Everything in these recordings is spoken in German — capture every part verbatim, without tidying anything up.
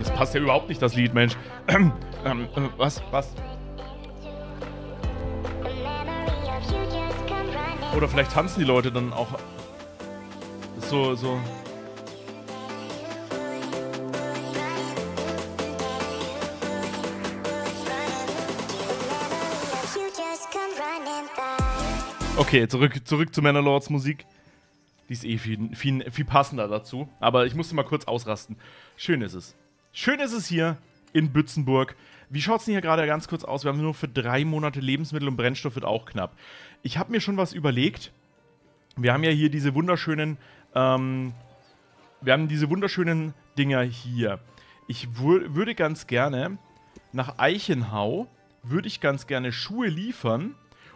Und es passt ja überhaupt nicht, das Lied, Mensch. Ähm, ähm, was? Was? Oder vielleicht tanzen die Leute dann auch so, so. Okay, zurück, zurück zu Manor Lords Musik. Die ist eh viel, viel, viel passender dazu. Aber ich musste mal kurz ausrasten. Schön ist es. Schön ist es hier in Bützenburg. Wie schaut es denn hier gerade ganz kurz aus? Wir haben nur für drei Monate Lebensmittel und Brennstoff wird auch knapp. Ich habe mir schon was überlegt. Wir haben ja hier diese wunderschönen, ähm, wir haben diese wunderschönen Dinger hier. Ich wür würde ganz gerne nach Eichenau, würde ich ganz gerne Schuhe liefern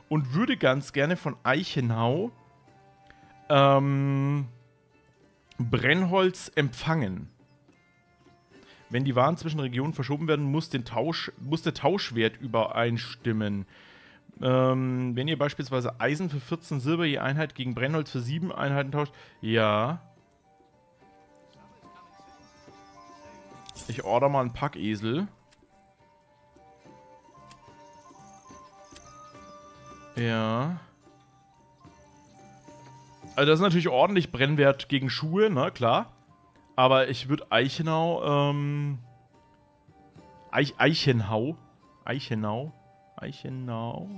und würde ganz gerne von Eichenau ähm, Brennholz empfangen. Wenn die Waren zwischen Regionen verschoben werden, muss, den Tausch, muss der Tauschwert übereinstimmen. Ähm, wenn ihr beispielsweise Eisen für vierzehn Silber je Einheit gegen Brennholz für sieben Einheiten tauscht. Ja. Ich order mal einen Packesel. Ja. Also das ist natürlich ordentlich Brennwert gegen Schuhe, ne, klar. Aber ich würde Eichenau, ähm... Eich, Eichenau? Eichenau? Eichenau?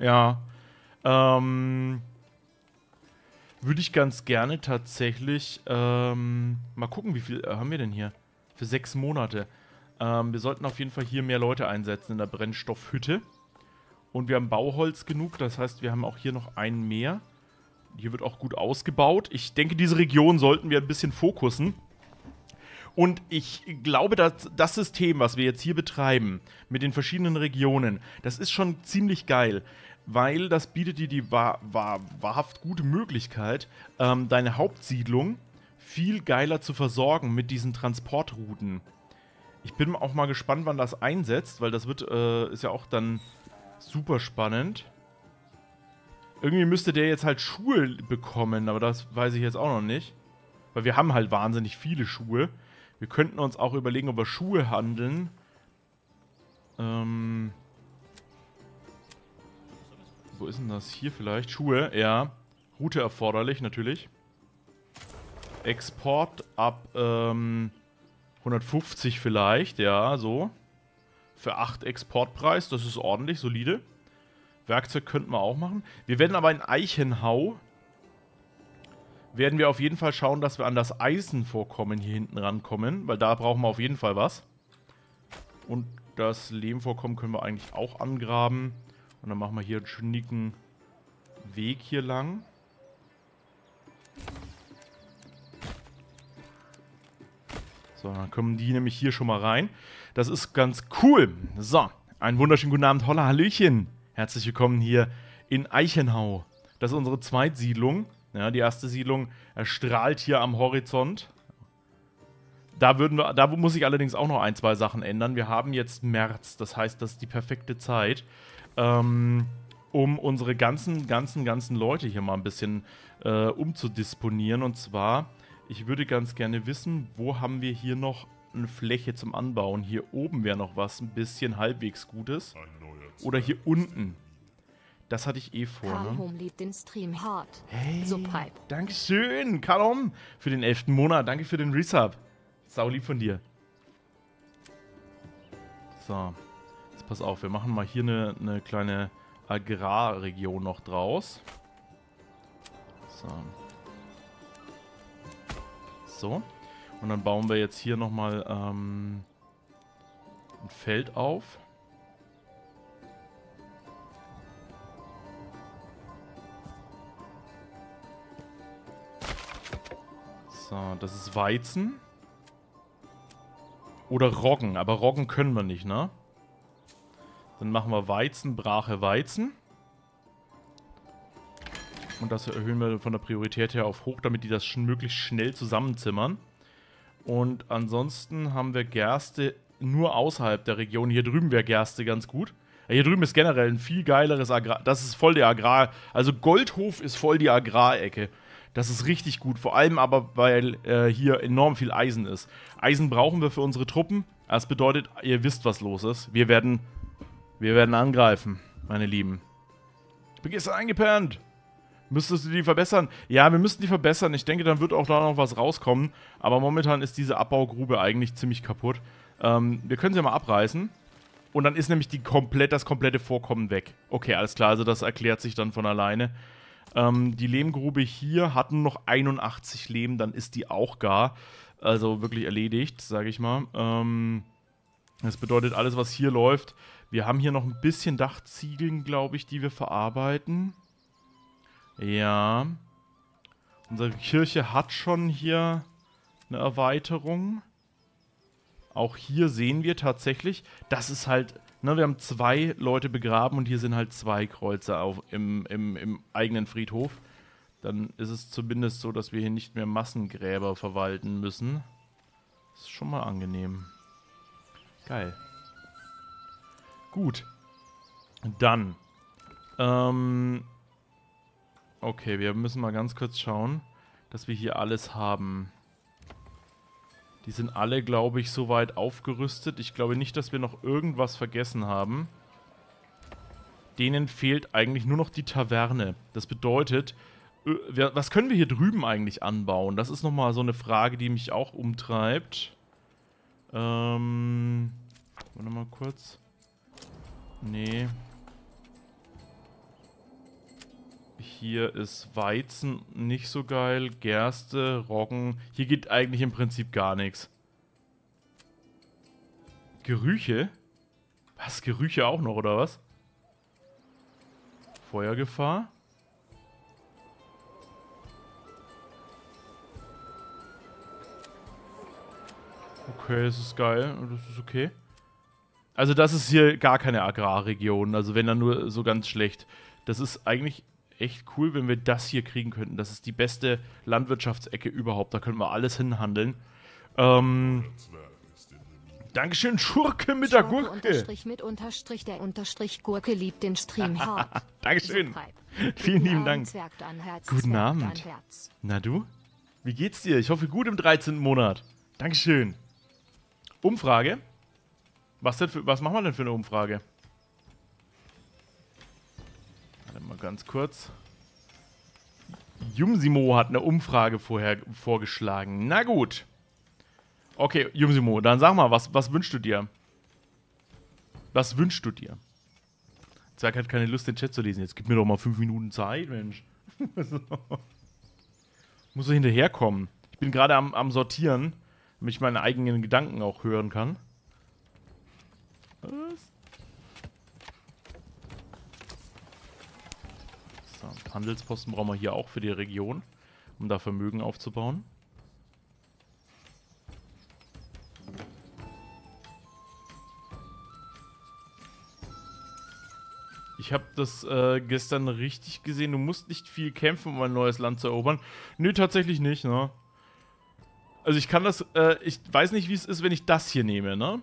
Ja. Ähm... Würde ich ganz gerne tatsächlich, ähm... mal gucken, wie viel haben wir denn hier? Für sechs Monate. Ähm, wir sollten auf jeden Fall hier mehr Leute einsetzen in der Brennstoffhütte. Und wir haben Bauholz genug, das heißt, wir haben auch hier noch einen mehr. Hier wird auch gut ausgebaut. Ich denke, diese Region sollten wir ein bisschen fokussen. Und ich glaube, dass das System, was wir jetzt hier betreiben, mit den verschiedenen Regionen, das ist schon ziemlich geil, weil das bietet dir die wahr, wahr, wahrhaft gute Möglichkeit, ähm, deine Hauptsiedlung viel geiler zu versorgen mit diesen Transportrouten. Ich bin auch mal gespannt, wann das einsetzt, weil das wird, äh, ist ja auch dann super spannend. Irgendwie müsste der jetzt halt Schuhe bekommen, aber das weiß ich jetzt auch noch nicht. Weil wir haben halt wahnsinnig viele Schuhe. Wir könnten uns auch überlegen, ob wir Schuhe handeln. Ähm. Wo ist denn das? Hier vielleicht? Schuhe, ja. Route erforderlich, natürlich. Export ab ähm, hundertfünfzig vielleicht, ja, so. Für acht Exportpreis, das ist ordentlich, solide. Werkzeug könnten wir auch machen. Wir werden aber in Eichenau werden wir auf jeden Fall schauen, dass wir an das Eisenvorkommen hier hinten rankommen, weil da brauchen wir auf jeden Fall was. Und das Lehmvorkommen können wir eigentlich auch angraben. Und dann machen wir hier einen schnicken Weg hier lang. So, dann kommen die nämlich hier schon mal rein. Das ist ganz cool. So, einen wunderschönen guten Abend. Holla, Hallöchen. Herzlich willkommen hier in Eichenau. Das ist unsere Zweitsiedlung. Ja, die erste Siedlung erstrahlt hier am Horizont. Da, würden wir, da muss ich allerdings auch noch ein, zwei Sachen ändern. Wir haben jetzt März, das heißt, das ist die perfekte Zeit, ähm, um unsere ganzen, ganzen, ganzen Leute hier mal ein bisschen äh, umzudisponieren. Und zwar, ich würde ganz gerne wissen, wo haben wir hier noch eine Fläche zum Anbauen? Hier oben wäre noch was, ein bisschen halbwegs Gutes. Oder hier unten. Das hatte ich eh vor. Karlhom liebt den Stream hart. Hey, Dankeschön, Karlhom, für den elften Monat. Danke für den Resub. Sau lieb von dir. So, jetzt pass auf. Wir machen mal hier eine, eine kleine Agrarregion noch draus. So. So. Und dann bauen wir jetzt hier nochmal ähm, ein Feld auf. So, das ist Weizen. Oder Roggen. Aber Roggen können wir nicht, ne? Dann machen wir Weizen, Brache, Weizen. Und das erhöhen wir von der Priorität her auf hoch, damit die das möglichst schnell zusammenzimmern. Und ansonsten haben wir Gerste nur außerhalb der Region. Hier drüben wäre Gerste ganz gut. Hier drüben ist generell ein viel geileres Agrar. Das ist voll der Agrar. Also Goldhof ist voll die Agrarecke. Das ist richtig gut, vor allem aber, weil äh, hier enorm viel Eisen ist. Eisen brauchen wir für unsere Truppen. Das bedeutet, ihr wisst, was los ist. Wir werden, wir werden angreifen, meine Lieben. Ich bin gestern eingepennt. Müsstest du die verbessern? Ja, wir müssten die verbessern. Ich denke, dann wird auch da noch was rauskommen. Aber momentan ist diese Abbaugrube eigentlich ziemlich kaputt. Ähm, wir können sie mal abreißen. Und dann ist nämlich die komplett, das komplette Vorkommen weg. Okay, alles klar. Also das erklärt sich dann von alleine. Ähm, die Lehmgrube hier hatten noch einundachtzig Lehm. Dann ist die auch gar. Also wirklich erledigt, sage ich mal. Ähm, das bedeutet, alles, was hier läuft. Wir haben hier noch ein bisschen Dachziegeln, glaube ich, die wir verarbeiten. Ja. Unsere Kirche hat schon hier eine Erweiterung. Auch hier sehen wir tatsächlich, das ist halt, ne, wir haben zwei Leute begraben und hier sind halt zwei Kreuze auf, im, im, im eigenen Friedhof. Dann ist es zumindest so, dass wir hier nicht mehr Massengräber verwalten müssen. Das ist schon mal angenehm. Geil. Gut. Dann. Ähm. Okay, wir müssen mal ganz kurz schauen, dass wir hier alles haben. Die sind alle, glaube ich, soweit aufgerüstet. Ich glaube nicht, dass wir noch irgendwas vergessen haben. Denen fehlt eigentlich nur noch die Taverne. Das bedeutet, was können wir hier drüben eigentlich anbauen? Das ist nochmal so eine Frage, die mich auch umtreibt. Ähm. Warte mal kurz. Nee. Hier ist Weizen nicht so geil. Gerste, Roggen. Hier geht eigentlich im Prinzip gar nichts. Gerüche? Was? Gerüche auch noch, oder was? Feuergefahr? Okay, das ist geil. Das ist okay. Also das ist hier gar keine Agrarregion. Also wenn dann nur so ganz schlecht. Das ist eigentlich echt cool, wenn wir das hier kriegen könnten. Das ist die beste Landwirtschaftsecke überhaupt. Da können wir alles hinhandeln. Ähm, Dankeschön, Schurke mit der Gurke. Unterstrich mit Unterstrich, der Unterstrich Gurke liebt den Stream hart. Dankeschön. Vielen lieben Dank. Guten Abend. Na du? Wie geht's dir? Ich hoffe gut im dreizehnten Monat. Dankeschön. Umfrage? Was, denn für, was machen wir denn für eine Umfrage? Warte mal ganz kurz. Jumsimo hat eine Umfrage vorher vorgeschlagen. Na gut. Okay, Jumsimo, dann sag mal, was, was wünschst du dir? Was wünschst du dir? Zwerg hat keine Lust, den Chat zu lesen. Jetzt gib mir doch mal fünf Minuten Zeit, Mensch. Muss doch hinterherkommen. Ich bin gerade am, am Sortieren, damit ich meine eigenen Gedanken auch hören kann. Was? Handelsposten brauchen wir hier auch für die Region, um da Vermögen aufzubauen. Ich habe das äh, gestern richtig gesehen. Du musst nicht viel kämpfen, um ein neues Land zu erobern. Nö, tatsächlich nicht, ne? Also ich kann das, äh, ich weiß nicht, wie es ist, wenn ich das hier nehme, ne?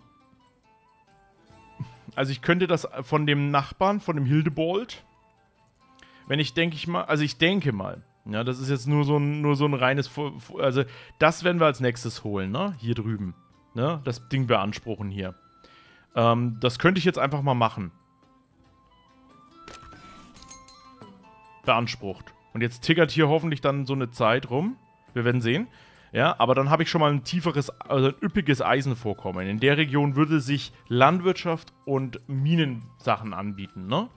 Also ich könnte das von dem Nachbarn, von dem Hildebold... Wenn ich denke ich mal, also ich denke mal, ja, das ist jetzt nur so ein, nur so ein reines, also das werden wir als nächstes holen, ne, hier drüben, ne, das Ding beanspruchen hier. Ähm, das könnte ich jetzt einfach mal machen. Beansprucht. Und jetzt tickert hier hoffentlich dann so eine Zeit rum, wir werden sehen, ja, aber dann habe ich schon mal ein tieferes, also ein üppiges Eisenvorkommen. In der Region würde sich Landwirtschaft und Minensachen anbieten, ne.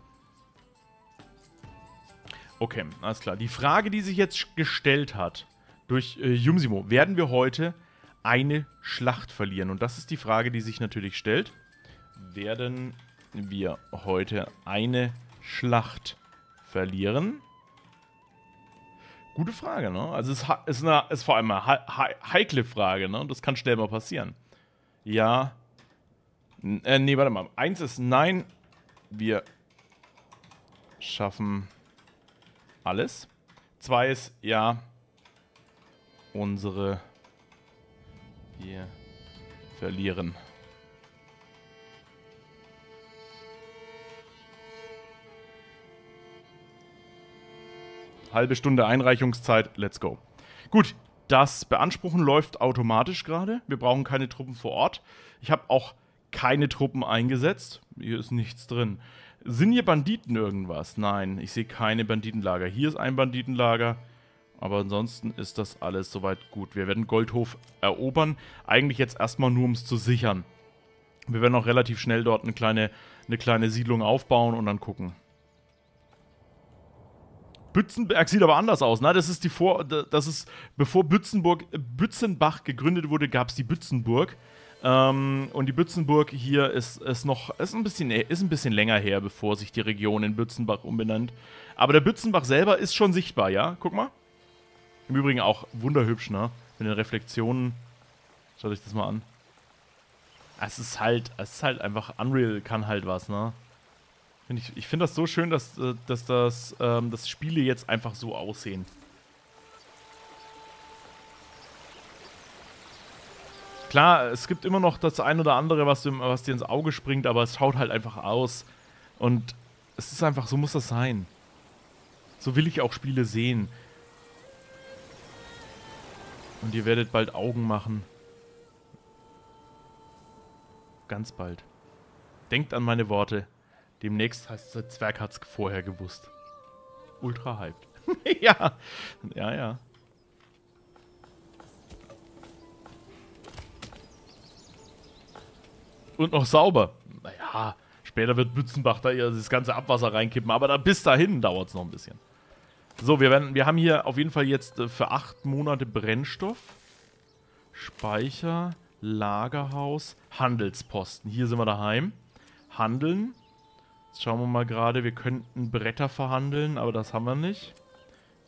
Okay, alles klar. Die Frage, die sich jetzt gestellt hat durch äh, Jumsimo, werden wir heute eine Schlacht verlieren? Und das ist die Frage, die sich natürlich stellt. Werden wir heute eine Schlacht verlieren? Gute Frage, ne? Also es ist, eine, ist vor allem eine he heikle Frage, ne? Das kann schnell mal passieren. Ja. N äh, nee, warte mal. Eins ist nein. Wir schaffen... alles. Zwei ist, ja, unsere wir verlieren. halbe Stunde Einreichungszeit, let's go. Gut, das Beanspruchen läuft automatisch gerade. Wir brauchen keine Truppen vor Ort. Ich habe auch keine Truppen eingesetzt. Hier ist nichts drin. Sind hier Banditen irgendwas? Nein, ich sehe keine Banditenlager. Hier ist ein Banditenlager. Aber ansonsten ist das alles soweit gut. Wir werden Goldhof erobern. Eigentlich jetzt erstmal nur, um es zu sichern. Wir werden auch relativ schnell dort eine kleine, eine kleine Siedlung aufbauen und dann gucken. Bützenberg sieht aber anders aus. Na, das ist die Vor... Das ist, bevor Bützenburg, Bützenbach gegründet wurde, gab es die Bützenburg. Ähm, und die Bützenburg hier ist, ist noch... Ist ein, bisschen, ist ein bisschen länger her, bevor sich die Region in Bützenbach umbenannt. Aber der Bützenbach selber ist schon sichtbar, ja? Guck mal. Im Übrigen auch wunderhübsch, ne? Mit den Reflexionen. Schaut euch das mal an. Es ist halt, es ist halt einfach, Unreal kann halt was, ne? Find ich ich finde das so schön, dass, dass, dass, ähm, dass Spiele jetzt einfach so aussehen. Klar, es gibt immer noch das ein oder andere, was, was dir ins Auge springt, aber es schaut halt einfach aus. Und es ist einfach, so muss das sein. So will ich auch Spiele sehen. Und ihr werdet bald Augen machen. Ganz bald. Denkt an meine Worte. Demnächst heißt es, Zwerg hat's vorher gewusst. Ultra hyped. Ja. Ja, ja. Und noch sauber. Naja, später wird Bützenbach da das ganze Abwasser reinkippen. Aber da, bis dahin dauert es noch ein bisschen. So, wir, werden, wir haben hier auf jeden Fall jetzt für acht Monate Brennstoff, Speicher, Lagerhaus, Handelsposten. Hier sind wir daheim. Handeln. Jetzt schauen wir mal gerade, wir könnten Bretter verhandeln, aber das haben wir nicht.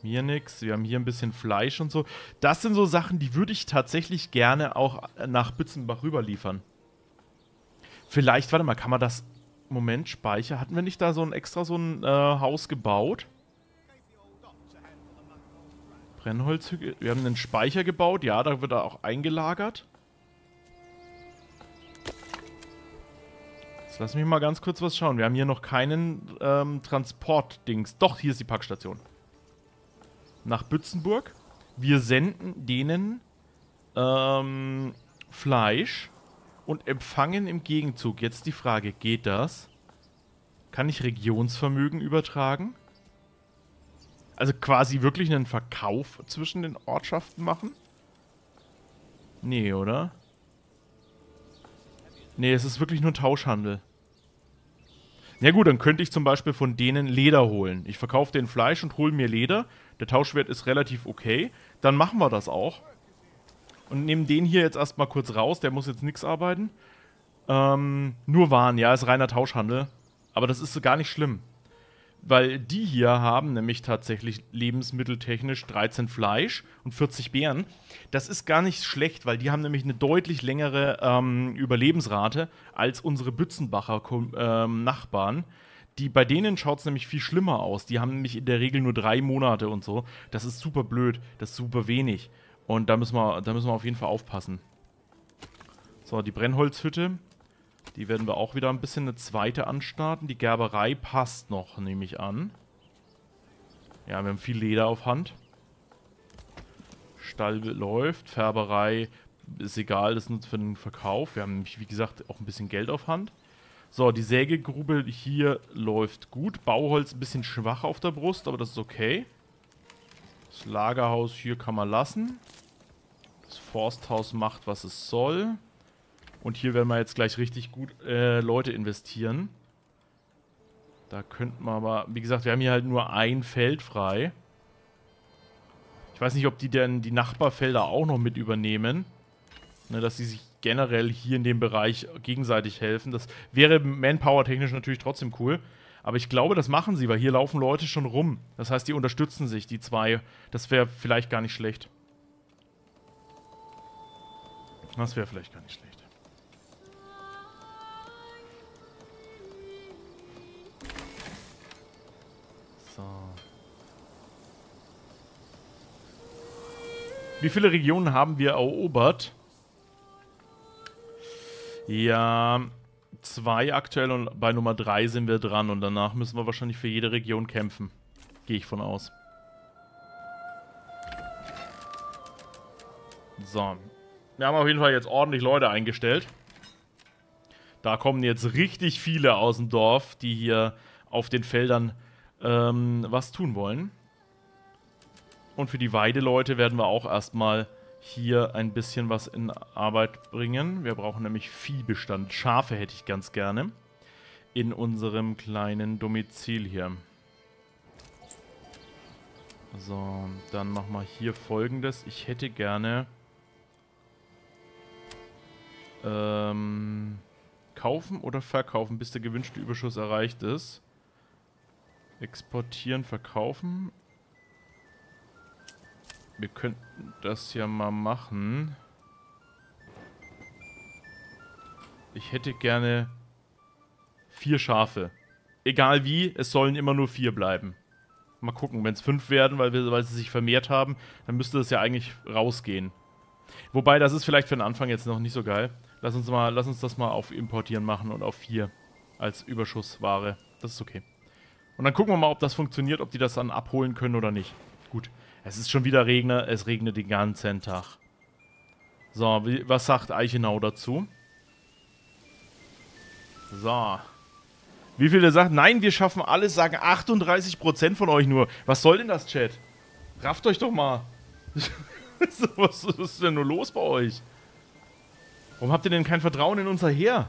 Mir nix. Wir haben hier ein bisschen Fleisch und so. Das sind so Sachen, die würde ich tatsächlich gerne auch nach Bützenbach rüberliefern. Vielleicht, warte mal, kann man das... Moment, Speicher. Hatten wir nicht da so ein extra so ein äh, Haus gebaut? Brennholzhügel. Wir haben einen Speicher gebaut. Ja, da wird er auch eingelagert. Jetzt lass mich mal ganz kurz was schauen. Wir haben hier noch keinen ähm, Transportdings. Doch, hier ist die Packstation. Nach Bützenburg. Wir senden denen ähm, Fleisch und empfangen im Gegenzug. Jetzt die Frage, geht das? Kann ich Regionsvermögen übertragen? Also quasi wirklich einen Verkauf zwischen den Ortschaften machen? Nee, oder? Nee, es ist wirklich nur Tauschhandel. Ja gut, dann könnte ich zum Beispiel von denen Leder holen. Ich verkaufe denen Fleisch und hole mir Leder. Der Tauschwert ist relativ okay. Dann machen wir das auch. Und nehmen den hier jetzt erstmal kurz raus. Der muss jetzt nichts arbeiten. Ähm, nur Waren, ja, ist reiner Tauschhandel. Aber das ist so gar nicht schlimm. Weil die hier haben nämlich tatsächlich lebensmitteltechnisch dreizehn Fleisch und vierzig Beeren. Das ist gar nicht schlecht, weil die haben nämlich eine deutlich längere ähm, Überlebensrate als unsere Bützenbacher ähm, Nachbarn. Die, bei denen schaut es nämlich viel schlimmer aus. Die haben nämlich in der Regel nur drei Monate und so. Das ist super blöd, das ist super wenig. Und da müssen wir, da müssen wir auf jeden Fall aufpassen. So, die Brennholzhütte. Die werden wir auch wieder ein bisschen eine zweite anstarten. Die Gerberei passt noch, nehme ich an. Ja, wir haben viel Leder auf Hand. Stall läuft, Färberei ist egal, das nutzt für den Verkauf. Wir haben nämlich, wie gesagt, auch ein bisschen Geld auf Hand. So, die Sägegrube hier läuft gut. Bauholz ein bisschen schwach auf der Brust, aber das ist okay. Das Lagerhaus hier kann man lassen. Das Forsthaus macht, was es soll. Und hier werden wir jetzt gleich richtig gut äh, Leute investieren. Da könnten wir aber... Wie gesagt, wir haben hier halt nur ein Feld frei. Ich weiß nicht, ob die denn die Nachbarfelder auch noch mit übernehmen. Ne, dass sie sich generell hier in dem Bereich gegenseitig helfen. Das wäre Manpower-technisch natürlich trotzdem cool. Aber ich glaube, das machen sie, weil hier laufen Leute schon rum. Das heißt, die unterstützen sich, die zwei. Das wäre vielleicht gar nicht schlecht. Das wäre vielleicht gar nicht schlecht. Wie viele Regionen haben wir erobert? Ja, zwei aktuell und bei Nummer drei sind wir dran und danach müssen wir wahrscheinlich für jede Region kämpfen. Gehe ich von aus. So. Wir haben auf jeden Fall jetzt ordentlich Leute eingestellt. Da kommen jetzt richtig viele aus dem Dorf, die hier auf den Feldern ähm, was tun wollen. Und für die Weideleute werden wir auch erstmal hier ein bisschen was in Arbeit bringen. Wir brauchen nämlich Viehbestand. Schafe hätte ich ganz gerne in unserem kleinen Domizil hier. So, dann machen wir hier Folgendes. Ich hätte gerne ähm, kaufen oder verkaufen, bis der gewünschte Überschuss erreicht ist. Exportieren, verkaufen. Wir könnten das ja mal machen. Ich hätte gerne vier Schafe. Egal wie, es sollen immer nur vier bleiben. Mal gucken, wenn es fünf werden, weil, wir, weil sie sich vermehrt haben, dann müsste das ja eigentlich rausgehen. Wobei, das ist vielleicht für den Anfang jetzt noch nicht so geil. Lass uns, mal, lass uns das mal auf Importieren machen und auf vier als Überschussware. Das ist okay. Und dann gucken wir mal, ob das funktioniert, ob die das dann abholen können oder nicht. Gut. Es ist schon wieder Regner, es regnet den ganzen Tag. So, wie, was sagt Eichenau dazu? So. Wie viele sagen? Nein, wir schaffen alles, sagen achtunddreißig Prozent von euch nur. Was soll denn das, Chat? Rafft euch doch mal. Was ist denn nur los bei euch? Warum habt ihr denn kein Vertrauen in unser Heer?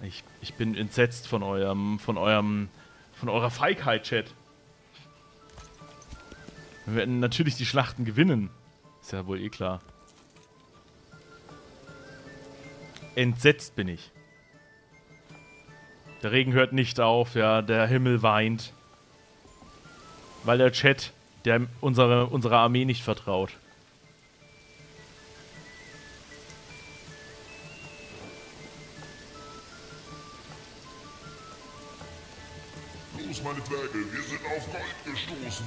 Ich, ich bin entsetzt von eurem, von eurem, von eurer Feigheit, Chat. Wir werden natürlich die Schlachten gewinnen. Ist ja wohl eh klar. Entsetzt bin ich. Der Regen hört nicht auf, ja, der Himmel weint. Weil der Chat, der unsere, unserer Armee nicht vertraut. Los, meine Berge, wir sind auf Gold gestoßen.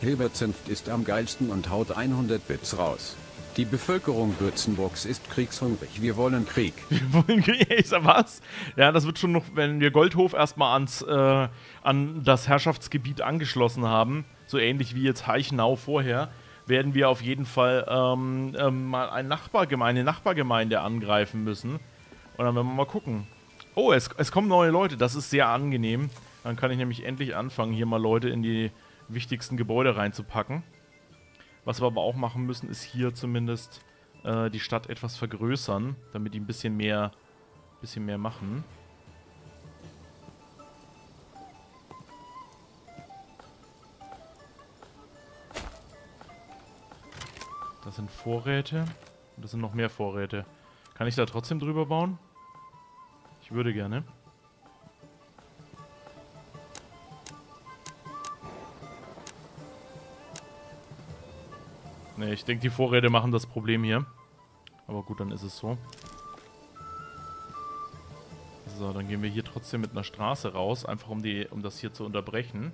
Hilbert Zinft ist am geilsten und haut hundert Bits raus. Die Bevölkerung Bützenburgs ist kriegshungrig. Wir wollen Krieg. Wir wollen Krieg? Ich sag was? Ja, das wird schon noch, wenn wir Goldhof erstmal ans, äh, an das Herrschaftsgebiet angeschlossen haben, so ähnlich wie jetzt Eichenau vorher, werden wir auf jeden Fall ähm, ähm, mal eine Nachbargemeinde, eine Nachbargemeinde angreifen müssen. Und dann werden wir mal gucken. Oh, es, es kommen neue Leute. Das ist sehr angenehm. Dann kann ich nämlich endlich anfangen, hier mal Leute in die wichtigsten Gebäude reinzupacken. Was wir aber auch machen müssen, ist hier zumindest äh, die Stadt etwas vergrößern, damit die ein bisschen mehr, bisschen mehr machen. Das sind Vorräte. Und das sind noch mehr Vorräte. Kann ich da trotzdem drüber bauen? Ich würde gerne. Nee, ich denke, die Vorräte machen das Problem hier. Aber gut, dann ist es so. So, dann gehen wir hier trotzdem mit einer Straße raus, einfach um, die, um das hier zu unterbrechen.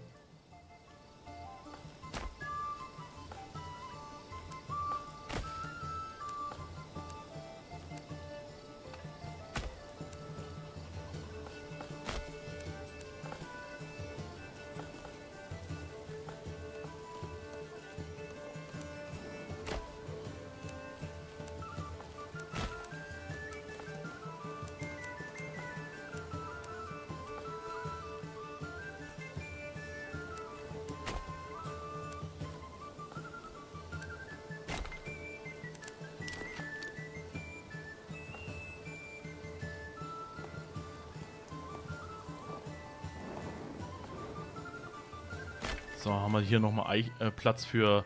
So, haben wir hier nochmal äh, Platz für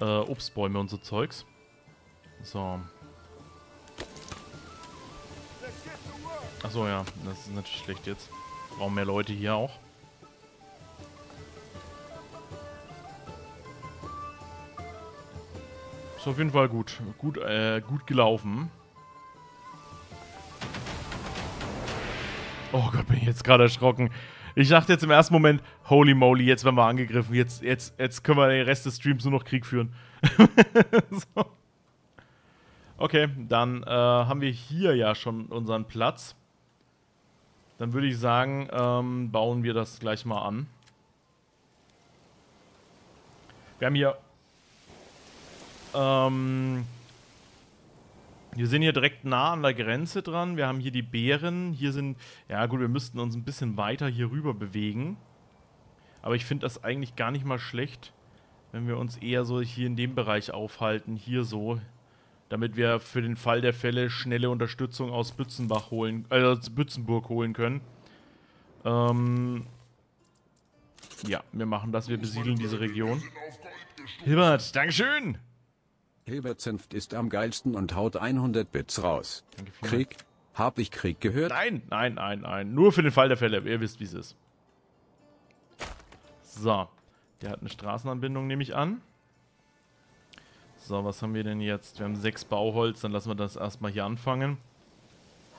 äh, Obstbäume und so Zeugs. So. Achso, ja, das ist natürlich schlecht jetzt. Brauchen mehr Leute hier auch. Ist auf jeden Fall gut. Gut, äh, gut gelaufen. Oh Gott, bin ich jetzt gerade erschrocken. Ich dachte jetzt im ersten Moment, holy moly, jetzt werden wir angegriffen. Jetzt, jetzt, jetzt können wir den Rest des Streams nur noch Krieg führen. So. Okay, dann äh, haben wir hier ja schon unseren Platz. Dann würde ich sagen, ähm, bauen wir das gleich mal an. Wir haben hier Ähm, wir sind hier direkt nah an der Grenze dran. Wir haben hier die Bären. Hier sind... Ja gut, wir müssten uns ein bisschen weiter hier rüber bewegen. Aber ich finde das eigentlich gar nicht mal schlecht, wenn wir uns eher so hier in dem Bereich aufhalten. Hier so. Damit wir für den Fall der Fälle schnelle Unterstützung aus Bützenbach holen, äh, aus Bützenburg holen können. Ähm, ja, wir machen das. Wir besiedeln diese Region. Hilbert, Dankeschön! Hilbert Zinft ist am geilsten und haut hundert Bits raus. Krieg? Hab ich Krieg gehört? Nein, nein, nein, nein. Nur für den Fall der Fälle. Ihr wisst, wie es ist. So. Der hat eine Straßenanbindung, nehme ich an. So, was haben wir denn jetzt? Wir haben sechs Bauholz, dann lassen wir das erstmal hier anfangen.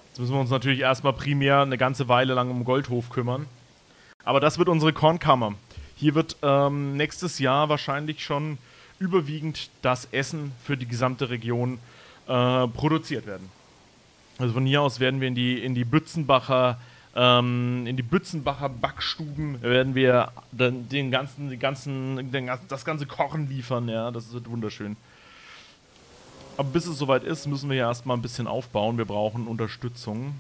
Jetzt müssen wir uns natürlich erstmal primär eine ganze Weile lang um Goldhof kümmern. Aber das wird unsere Kornkammer. Hier wird ähm, nächstes Jahr wahrscheinlich schon überwiegend das Essen für die gesamte Region äh, produziert werden. Also von hier aus werden wir in die, in die Bützenbacher... Ähm, in die Bützenbacher Backstuben werden wir dann den ganzen, den ganzen, den, das ganze Kochen liefern, ja, das wird wunderschön. Aber bis es soweit ist, müssen wir ja erstmal ein bisschen aufbauen, wir brauchen Unterstützung.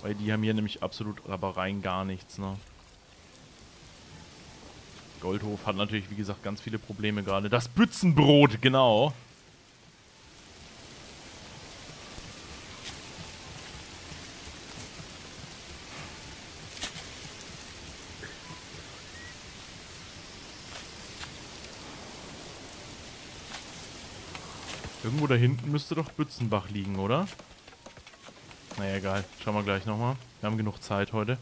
Weil die haben hier nämlich absolut, aber rein gar nichts, ne. Goldhof hat natürlich, wie gesagt, ganz viele Probleme gerade. Das Bützenbrot, genau. Irgendwo da hinten müsste doch Bützenbach liegen, oder? Naja, egal. Schauen wir gleich nochmal. Wir haben genug Zeit heute.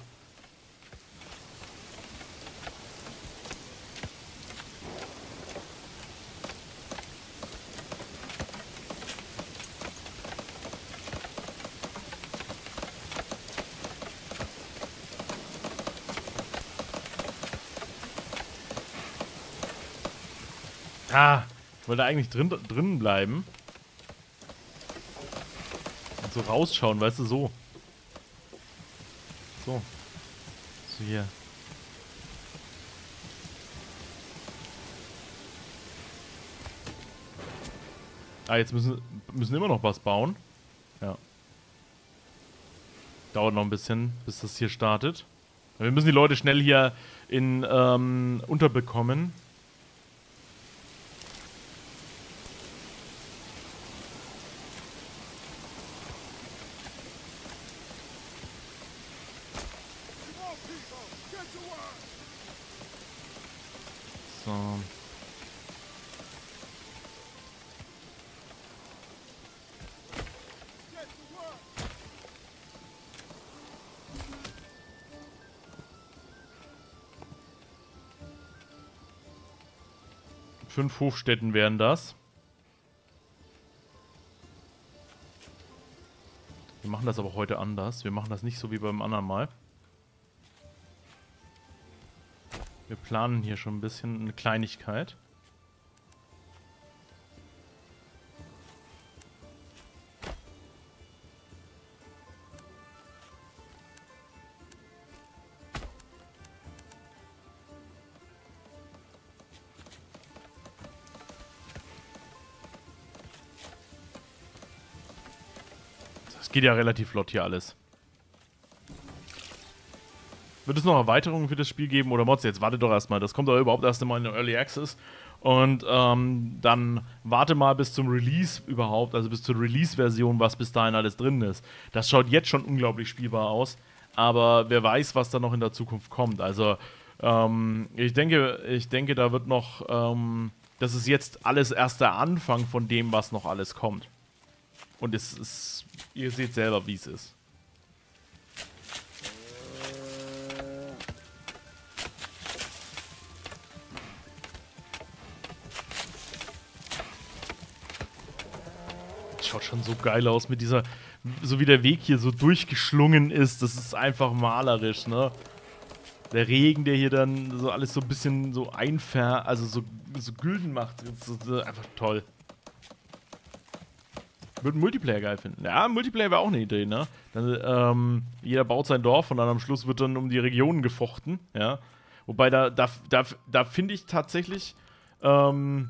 Ah! Ich wollte eigentlich drin, drinnen bleiben. Und so rausschauen, weißt du, so. So. So hier. Ah, jetzt müssen, müssen immer noch was bauen. Ja. Dauert noch ein bisschen, bis das hier startet. Wir müssen die Leute schnell hier in ähm, unterbekommen. Fünf Hofstätten wären das. Wir machen das aber heute anders. Wir machen das nicht so wie beim anderen Mal. Wir planen hier schon ein bisschen eine Kleinigkeit. Geht ja relativ flott hier alles. Wird es noch Erweiterungen für das Spiel geben? Oder Mods, jetzt warte doch erstmal. Das kommt doch überhaupt erst einmal in den Early Access. Und ähm, dann warte mal bis zum Release überhaupt, also bis zur Release-Version, was bis dahin alles drin ist. Das schaut jetzt schon unglaublich spielbar aus. Aber wer weiß, was da noch in der Zukunft kommt. Also ähm, ich denke, ich denke, da wird noch... Ähm, das ist jetzt alles erst der Anfang von dem, was noch alles kommt. Und es ist... Ihr seht selber, wie es ist. Das schaut schon so geil aus mit dieser... So wie der Weg hier so durchgeschlungen ist. Das ist einfach malerisch, ne? Der Regen, der hier dann so alles so ein bisschen so einfärbt, also so, so gülden macht. Das ist einfach toll. Würde einen Multiplayer geil finden. Ja, Multiplayer wäre auch eine Idee, ne? Dann, ähm, jeder baut sein Dorf und dann am Schluss wird dann um die Regionen gefochten, ja? Wobei da, da, da, da finde ich tatsächlich, ähm,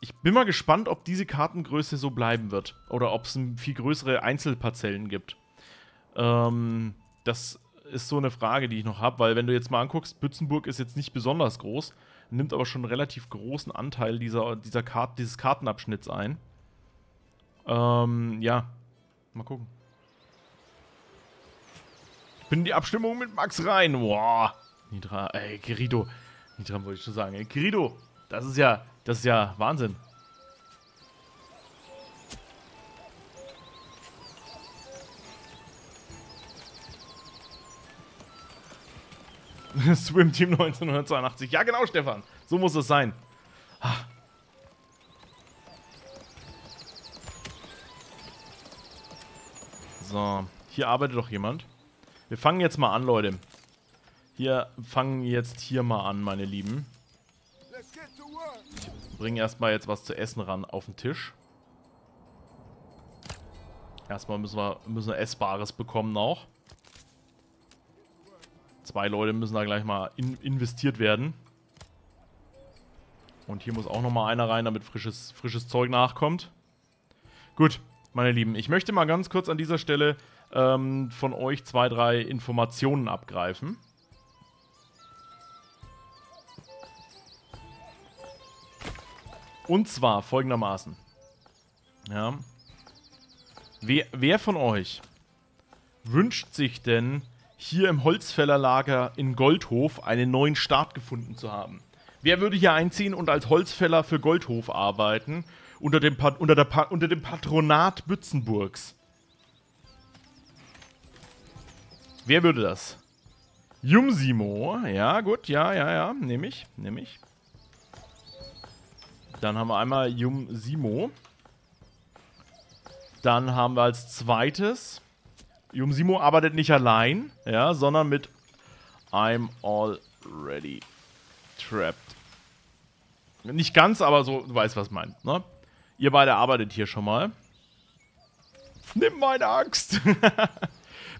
Ich bin mal gespannt, ob diese Kartengröße so bleiben wird. Oder ob es viel größere Einzelparzellen gibt. Ähm, das ist so eine Frage, die ich noch habe. Weil wenn du jetzt mal anguckst, Bützenburg ist jetzt nicht besonders groß. Nimmt aber schon einen relativ großen Anteil dieser, dieser Kart, dieses Kartenabschnitts ein. Ähm, ja. Mal gucken. Ich bin in die Abstimmung mit Max rein. Boah. Nidra, ey, Kirido. Nidra wollte ich schon sagen. Ey, Kirido, das ist ja... Das ist ja Wahnsinn. Swim Team neunzehnhundertzweiundachtzig. Ja, genau, Stefan. So muss es sein. Ah. So, hier arbeitet doch jemand. Wir fangen jetzt mal an, Leute. Wir fangen jetzt hier mal an, meine Lieben. Bring erstmal jetzt was zu essen ran auf den Tisch. Erstmal müssen wir, müssen wir Essbares bekommen auch. Zwei Leute müssen da gleich mal in, investiert werden. Und hier muss auch nochmal einer rein, damit frisches, frisches Zeug nachkommt. Gut, meine Lieben, ich möchte mal ganz kurz an dieser Stelle ähm, von euch zwei, drei Informationen abgreifen. Und zwar folgendermaßen. Ja. Wer, wer von euch wünscht sich denn, hier im Holzfällerlager in Goldhof einen neuen Start gefunden zu haben? Wer würde hier einziehen und als Holzfäller für Goldhof arbeiten, unter dem, Pat- unter der Pa- unter dem Patronat Bützenburgs? Wer würde das? Jumsimo. Ja, gut, ja, ja, ja. Nehme ich, nehme ich. Dann haben wir einmal Jumsimo. Dann haben wir als zweites... Jumsimo arbeitet nicht allein, ja, sondern mit... I'm already trapped. Nicht ganz, aber so, du weißt, was ich meine, ne? Ihr beide arbeitet hier schon mal. Nimm meine Axt!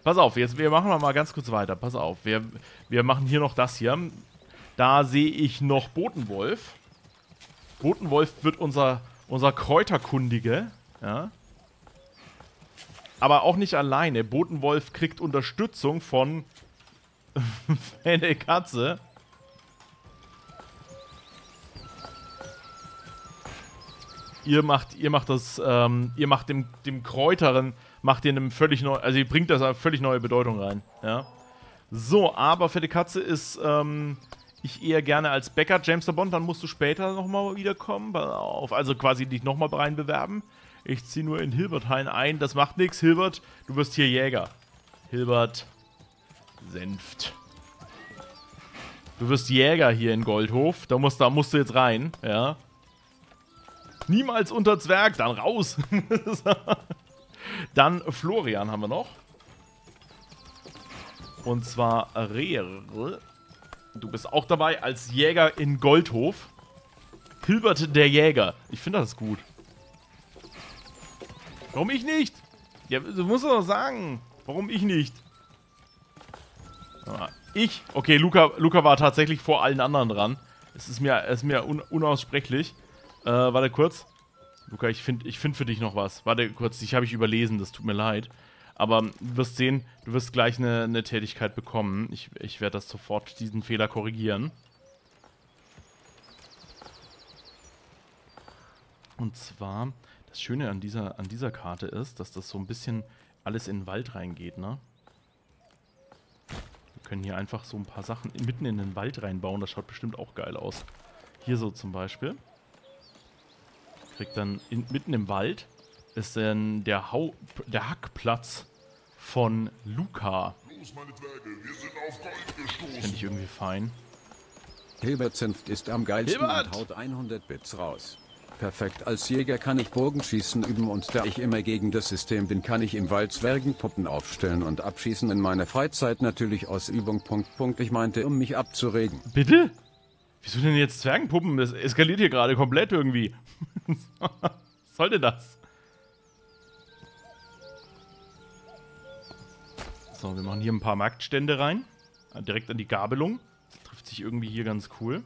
Pass auf, jetzt wir machen wir mal ganz kurz weiter. Pass auf, wir, wir machen hier noch das hier. Da sehe ich noch Botenwolf. Botenwolf wird unser, unser Kräuterkundige, ja. Aber auch nicht alleine. Botenwolf kriegt Unterstützung von Fenne Katze. Ihr macht, ihr macht das, ähm, ihr macht dem, dem Kräuteren, macht ihr einem völlig neu, also ihr bringt das eine völlig neue Bedeutung rein, ja. So, aber Fette Katze ist, ähm, ich eher gerne als Bäcker, James der Bond, dann musst du später nochmal wiederkommen, auf, also quasi dich nochmal rein bewerben. Ich ziehe nur in Hilbert Hain ein, das macht nichts. Hilbert, du wirst hier Jäger. Hilbert Zinft. Du wirst Jäger hier in Goldhof, da musst, da musst du jetzt rein, ja. Niemals unter Zwerg, dann raus. Dann Florian haben wir noch. Und zwar Rehr. Du bist auch dabei als Jäger in Goldhof. Hilbert der Jäger. Ich finde das gut. Warum ich nicht? Ja, du musst doch sagen. Warum ich nicht? Ah, ich? Okay, Luca, Luca war tatsächlich vor allen anderen dran. Es ist mir, es ist mir un, unaussprechlich. Äh, warte kurz. Luca, ich finde ich find für dich noch was. Warte kurz, dich habe ich überlesen, das tut mir leid. Aber du wirst sehen, du wirst gleich eine, eine Tätigkeit bekommen. Ich, ich werde das sofort, diesen Fehler korrigieren. Und zwar, das Schöne an dieser, an dieser Karte ist, dass das so ein bisschen alles in den Wald reingeht, ne? Wir können hier einfach so ein paar Sachen mitten in den Wald reinbauen. Das schaut bestimmt auch geil aus. Hier so zum Beispiel. Kriegt dann in, mitten im Wald... ist denn der, Hau der Hackplatz von Luca. Finde ich irgendwie fein. Hilbert Zinft ist am geilsten Hilbert! Und haut hundert Bits raus. Perfekt, als Jäger kann ich Bogenschießen üben und da ich immer gegen das System bin, kann ich im Wald Zwergenpuppen aufstellen und abschießen in meiner Freizeit natürlich aus Übung. Punkt, Punkt. Ich meinte, um mich abzuregen. Bitte? Wieso denn jetzt Zwergenpuppen? Das eskaliert hier gerade komplett irgendwie. Was soll denn das? So, wir machen hier ein paar Marktstände rein. Direkt an die Gabelung. Das trifft sich irgendwie hier ganz cool.